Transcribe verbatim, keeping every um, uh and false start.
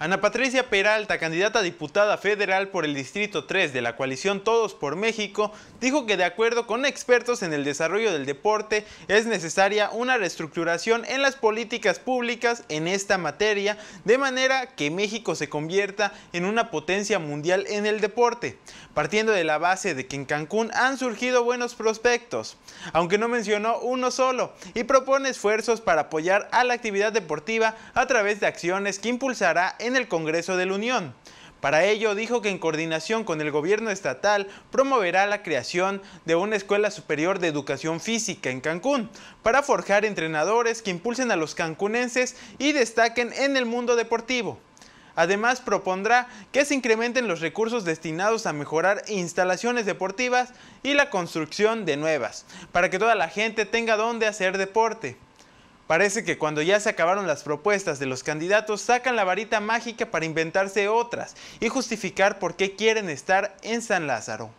Ana Patricia Peralta, candidata a diputada federal por el Distrito tres de la coalición Todos por México, dijo que de acuerdo con expertos en el desarrollo del deporte es necesaria una reestructuración en las políticas públicas en esta materia, de manera que México se convierta en una potencia mundial en el deporte, partiendo de la base de que en Cancún han surgido buenos prospectos, aunque no mencionó uno solo, y propone esfuerzos para apoyar a la actividad deportiva a través de acciones que impulsará en en el Congreso de la Unión. Para ello dijo que en coordinación con el gobierno estatal promoverá la creación de una escuela superior de educación física en Cancún para forjar entrenadores que impulsen a los cancunenses y destaquen en el mundo deportivo. Además propondrá que se incrementen los recursos destinados a mejorar instalaciones deportivas y la construcción de nuevas, para que toda la gente tenga donde hacer deporte. Parece que cuando ya se acabaron las propuestas de los candidatos, sacan la varita mágica para inventarse otras y justificar por qué quieren estar en San Lázaro.